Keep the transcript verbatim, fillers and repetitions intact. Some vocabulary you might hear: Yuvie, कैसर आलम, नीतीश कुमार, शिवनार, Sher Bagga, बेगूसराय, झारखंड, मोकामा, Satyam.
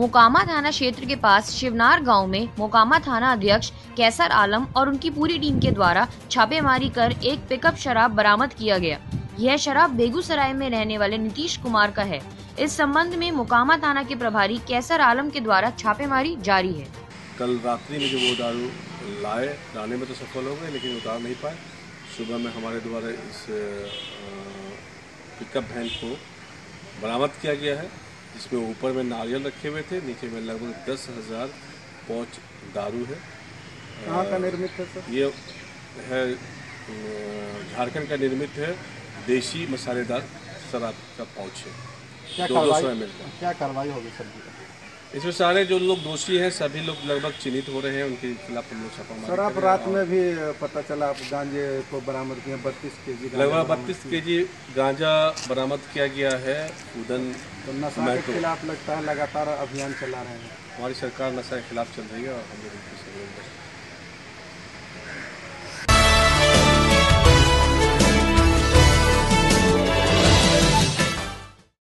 मोकामा थाना क्षेत्र के पास शिवनार गांव में मोकामा थाना अध्यक्ष कैसर आलम और उनकी पूरी टीम के द्वारा छापेमारी कर एक पिकअप शराब बरामद किया गया। यह शराब बेगूसराय में रहने वाले नीतीश कुमार का है। इस संबंध में मोकामा थाना के प्रभारी कैसर आलम के द्वारा छापेमारी जारी है। कल रात्रि में जो वो दारू लाए लाने में तो सफल हो गए, लेकिन उतार नहीं पाए। सुबह में हमारे द्वारा इस पिकअप वैन को बरामद किया गया है, जिसमें ऊपर में नारियल रखे हुए थे, नीचे में लगभग दस हज़ार पाउच दारू है। कहाँ का निर्मित है सर? ये है झारखंड का निर्मित है, देशी मसालेदार शराब का पाउच है। क्या कार्रवाई क्या कार्रवाई होगी सर? इसमें सारे जो लोग दोषी हैं सभी लोग लगभग चिन्हित हो रहे हैं, उनके खिलाफ हम लोग छापामारी। सर आप रात में भी पता चला आप गांजे को बरामद किए, बत्तीस के जी लगभग बत्तीस के जी गांजा बरामद किया गया है। उधन तो नशा के खिलाफ लगता है लगातार अभियान चला रहे हैं। हमारी सरकार नशा के खिलाफ चल रही है और हम लोग